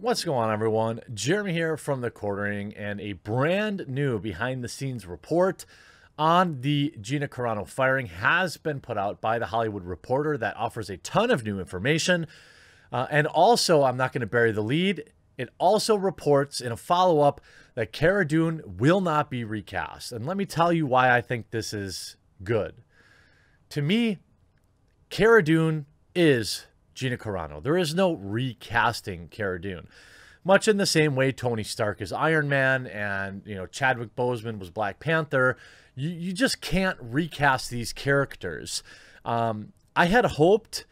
What's going on, everyone? Jeremy here from The Quartering and a brand new behind-the-scenes report on the Gina Carano firing has been put out by The Hollywood Reporter that offers a ton of new information. And also, I'm not going to bury the lead, it also reports in a follow-up that Cara Dune will not be recast. And let me tell you why I think this is good. To me, Cara Dune is Gina Carano. There is no recasting Cara Dune. Much in the same way Tony Stark is Iron Man and, you know, Chadwick Boseman was Black Panther. You just can't recast these characters. I had hoped,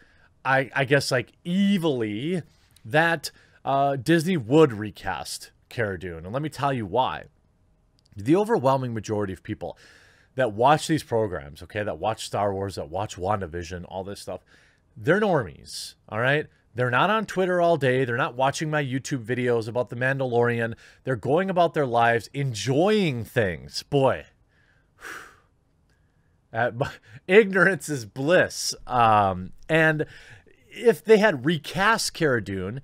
I guess, like, evilly that Disney would recast Cara Dune. And let me tell you why. The overwhelming majority of people that watch these programs, okay, that watch Star Wars, that watch WandaVision, all this stuff, they're normies, all right? They're not on Twitter all day. They're not watching my YouTube videos about The Mandalorian. They're going about their lives, enjoying things. Boy, ignorance is bliss. And if they had recast Cara Dune,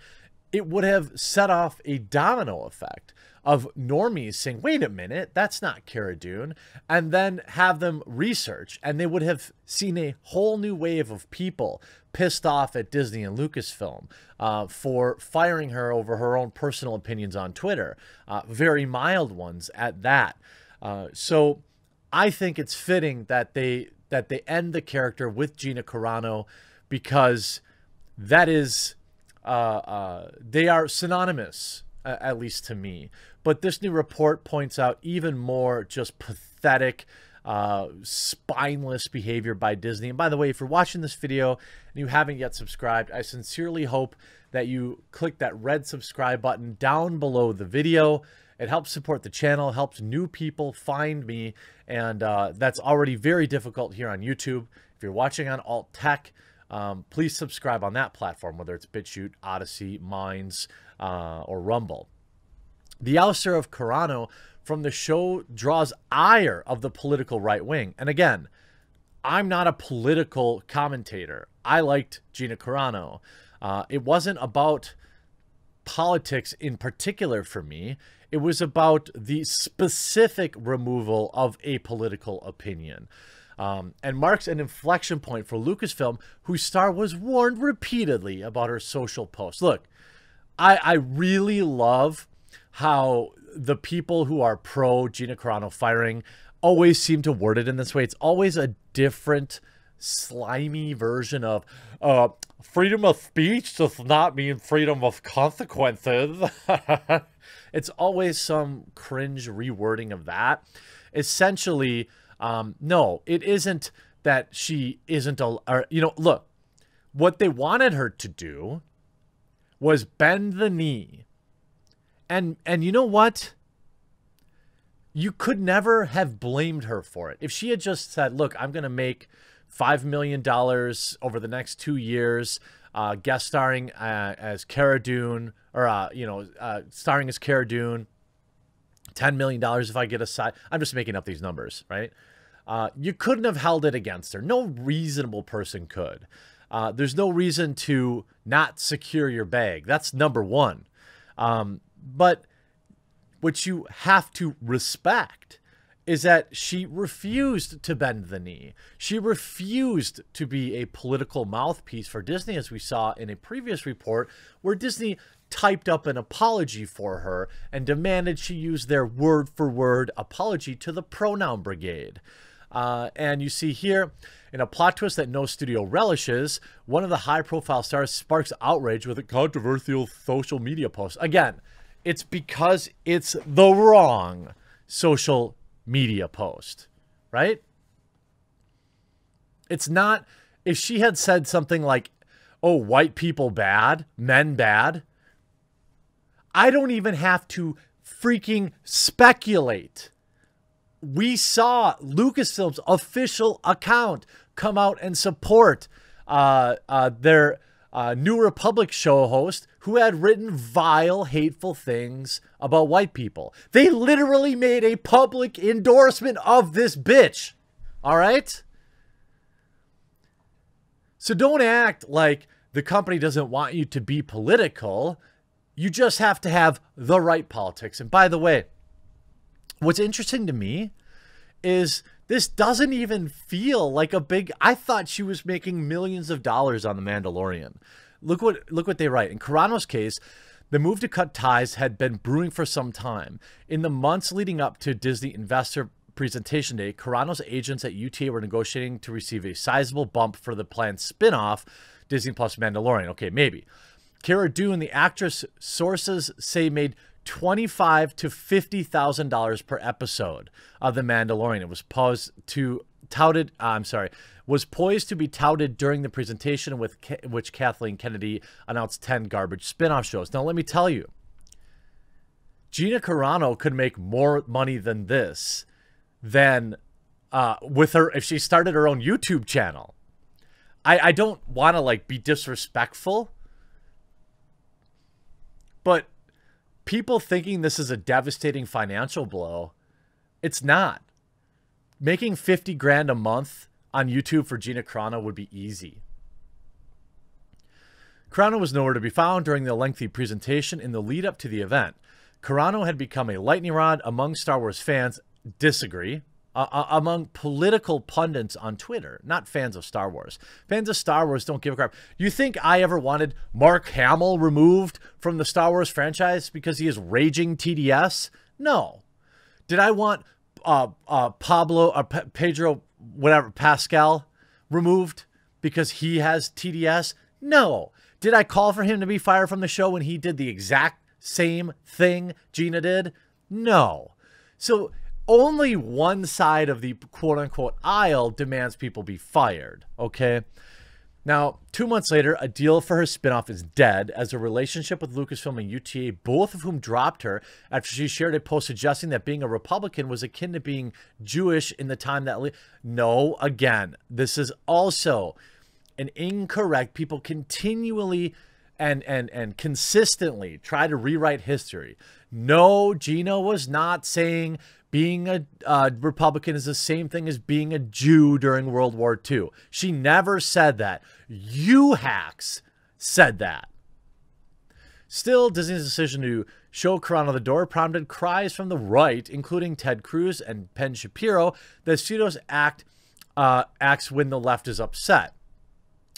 it would have set off a domino effect of normies saying, wait a minute, that's not Cara Dune, and then have them research, and they would have seen a whole new wave of people pissed off at Disney and Lucasfilm for firing her over her own personal opinions on Twitter, very mild ones at that. So I think it's fitting that they end the character with Gina Carano, because that is they are synonymous, at least to me. But this new report points out even more just pathetic, spineless behavior by Disney. And by the way, if you're watching this video and you haven't yet subscribed, I sincerely hope that you click that red subscribe button down below the video. It helps support the channel, helps new people find me, and that's already very difficult here on YouTube. If you're watching on Alt Tech, please subscribe on that platform, whether it's BitChute, Odyssey, Minds, or Rumble. The ouster of Carano from the show draws ire of the political right wing. And again, I'm not a political commentator. I liked Gina Carano. It wasn't about politics in particular for me. It was about the specific removal of a political opinion. And marks an inflection point for Lucasfilm, whose star was warned repeatedly about her social posts. Look, I really love how the people who are pro Gina Carano firing always seem to word it in this way. It's always a different slimy version of freedom of speech does not mean freedom of consequences. It's always some cringe rewording of that. Essentially, no, it isn't that she isn't, you know, look, what they wanted her to do was bend the knee. And you know what? You could never have blamed her for it. If she had just said, look, I'm going to make $5 million over the next 2 years, guest starring as Cara Dune, or, you know, starring as Cara Dune, $10 million if I get a side. I'm just making up these numbers, right? You couldn't have held it against her. No reasonable person could. There's no reason to not secure your bag. That's number one. But what you have to respect is that she refused to bend the knee. She refused to be a political mouthpiece for Disney, as we saw in a previous report where Disney typed up an apology for her and demanded she use their word-for-word apology to the pronoun brigade. And you see here, in a plot twist that no studio relishes, one of the high-profile stars sparks outrage with a controversial social media post. Again, it's because it's the wrong social media post, right? It's not, if she had said something like, oh, white people bad, men bad, I don't even have to freaking speculate. We saw Lucasfilm's official account come out and support their New Republic show host who had written vile, hateful things about white people. They literally made a public endorsement of this bitch, all right? So don't act like the company doesn't want you to be political. You just have to have the right politics. And by the way, what's interesting to me is this doesn't even feel like a big... I thought she was making millions of dollars on The Mandalorian. Look what they write. In Carano's case, the move to cut ties had been brewing for some time. In the months leading up to Disney Investor Presentation Day, Carano's agents at UTA were negotiating to receive a sizable bump for the planned spin-off, Disney Plus Mandalorian. Okay, maybe. Cara Dune, the actress, sources say made $25,000 to $50,000 per episode of The Mandalorian. It was poised to be touted during the presentation, with which Kathleen Kennedy announced 10 garbage spin-off shows. Now, let me tell you, Gina Carano could make more money than this if she started her own YouTube channel. I don't want to be disrespectful, but people thinking this is a devastating financial blow, it's not. Making 50 grand a month on YouTube for Gina Carano would be easy. Carano was nowhere to be found during the lengthy presentation in the lead up to the event. Carano had become a lightning rod among Star Wars fans, among political pundits on Twitter, not fans of Star Wars. Fans of Star Wars don't give a crap. You think I ever wanted Mark Hamill removed from the Star Wars franchise because he is raging TDS? No. Did I want Pedro Pascal removed because he has TDS? No. Did I call for him to be fired from the show when he did the exact same thing Gina did? No. So only one side of the quote-unquote aisle demands people be fired, okay? Now, 2 months later, a deal for her spinoff is dead, as her relationship with Lucasfilm and UTA, both of whom dropped her after she shared a post suggesting that being a Republican was akin to being Jewish in the time that... No, again, this is also an incorrect... People continually and consistently try to rewrite history. No, Gina was not saying... being a Republican is the same thing as being a Jew during World War II. She never said that. You hacks said that. Still, Disney's decision to show Carano the door prompted cries from the right, including Ted Cruz and Penn Shapiro, that studios acts when the left is upset.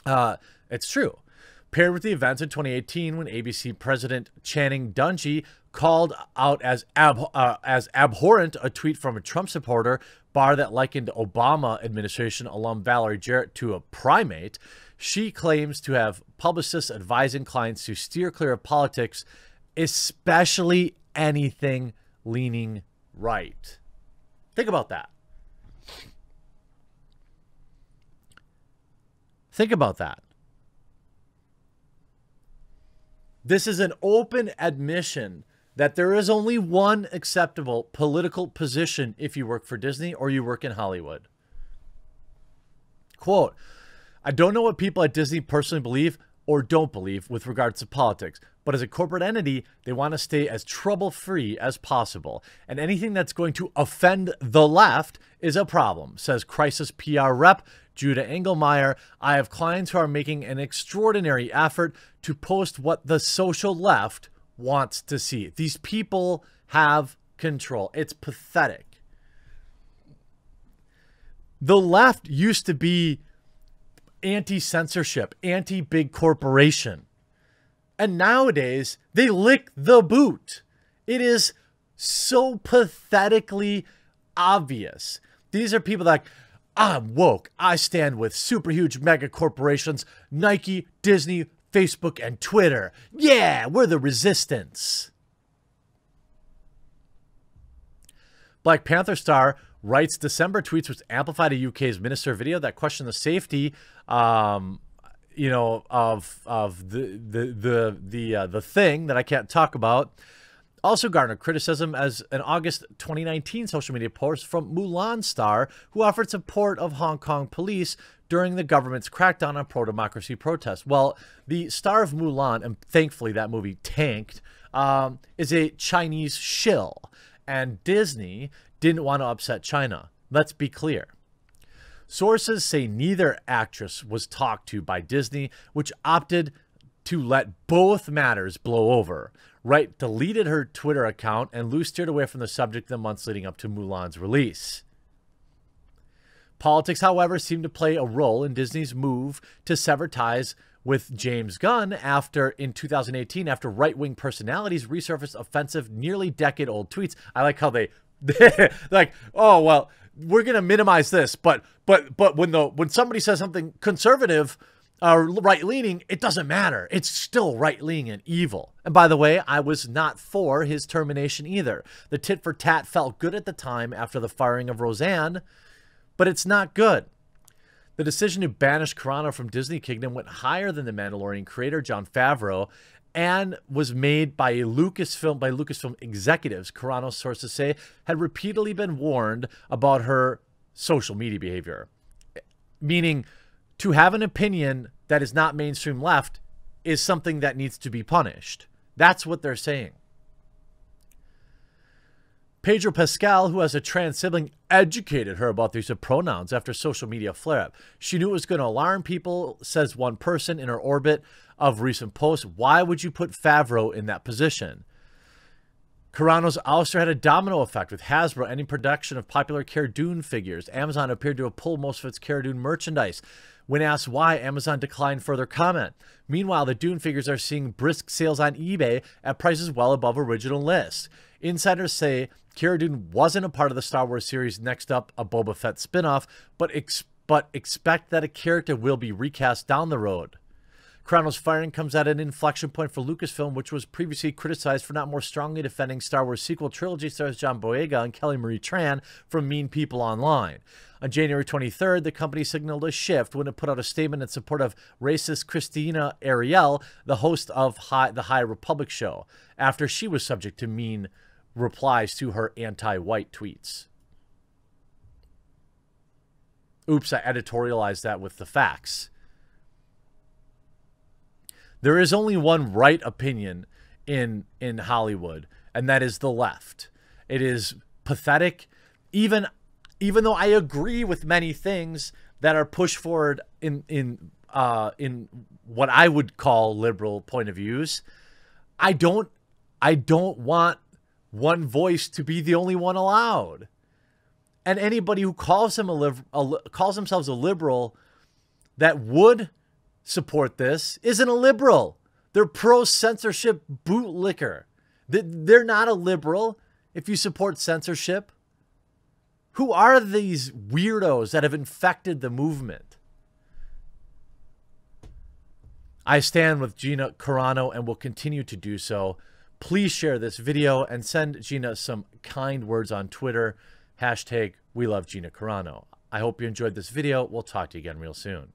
It's true. Paired with the events in 2018 when ABC president Channing Dungey called out as abhorrent a tweet from a Trump supporter, bar that likened Obama administration alum Valerie Jarrett to a primate, she claims to have publicists advising clients to steer clear of politics, especially anything leaning right. Think about that. Think about that. This is an open admission that there is only one acceptable political position if you work for Disney or you work in Hollywood. Quote, I don't know what people at Disney personally believe or don't believe with regards to politics, but as a corporate entity, they want to stay as trouble-free as possible. And anything that's going to offend the left is a problem, says crisis PR rep Judah Engelmeyer. I have clients who are making an extraordinary effort to post what the social left wants to see. These people have control. It's pathetic. The left used to be anti-censorship, anti-big corporation. And nowadays, they lick the boot. It is so pathetically obvious. These are people that are like, I'm woke. I stand with super huge mega corporations, Nike, Disney, Facebook, and Twitter. Yeah, we're the resistance. Black Panther star Wright's December tweets, which amplified a UK's minister video that questioned the safety, of the thing that I can't talk about, also garnered criticism as an August 2019 social media post from Mulan star who offered support of Hong Kong police during the government's crackdown on pro-democracy protests. Well, the star of Mulan, and thankfully that movie tanked, is a Chinese shill, and Disney didn't want to upset China. Let's be clear. Sources say neither actress was talked to by Disney, which opted to let both matters blow over. Wright deleted her Twitter account, and Liu steered away from the subject in the months leading up to Mulan's release. Politics, however, seemed to play a role in Disney's move to sever ties with James Gunn in 2018, after right-wing personalities resurfaced offensive, nearly decade-old tweets. I like how they, like, oh, well, we're going to minimize this, but when somebody says something conservative or right-leaning, it doesn't matter. It's still right-leaning and evil. And by the way, I was not for his termination either. The tit-for-tat felt good at the time after the firing of Roseanne, but it's not good. The decision to banish Carano from Disney Kingdom went higher than The Mandalorian creator Jon Favreau and was made by Lucasfilm executives. Carano, sources say, had repeatedly been warned about her social media behavior. Meaning, to have an opinion that is not mainstream left is something that needs to be punished. That's what they're saying. Pedro Pascal, who has a trans sibling, educated her about the use of pronouns after social media flare-up. She knew it was going to alarm people, says one person in her orbit of recent posts. Why would you put Favreau in that position? Carano's ouster had a domino effect with Hasbro ending production of popular Cara Dune figures. Amazon appeared to have pulled most of its Cara Dune merchandise. When asked why, Amazon declined further comment. Meanwhile, the Dune figures are seeing brisk sales on eBay at prices well above original lists. Insiders say Cara Dune wasn't a part of the Star Wars series Next Up, a Boba Fett spinoff, but expect that a character will be recast down the road. Carano's firing comes at an inflection point for Lucasfilm, which was previously criticized for not more strongly defending Star Wars sequel trilogy stars John Boyega and Kelly Marie Tran from mean people online. On January 23rd, the company signaled a shift when it put out a statement in support of racist Christina Ariel, the host of the High Republic show, after she was subject to mean replies to her anti-white tweets. Oops, I editorialized that with the facts. There is only one right opinion in Hollywood, and that is the left. It is pathetic. Even though I agree with many things that are pushed forward in what I would call liberal point of views, I don't want one voice to be the only one allowed. And anybody who calls themselves a liberal that would support this isn't a liberal. They're pro-censorship bootlicker. They're not a liberal if you support censorship. Who are these weirdos that have infected the movement? I stand with Gina Carano and will continue to do so. Please share this video and send Gina some kind words on Twitter. #WeLoveGinaCarano. I hope you enjoyed this video. We'll talk to you again real soon.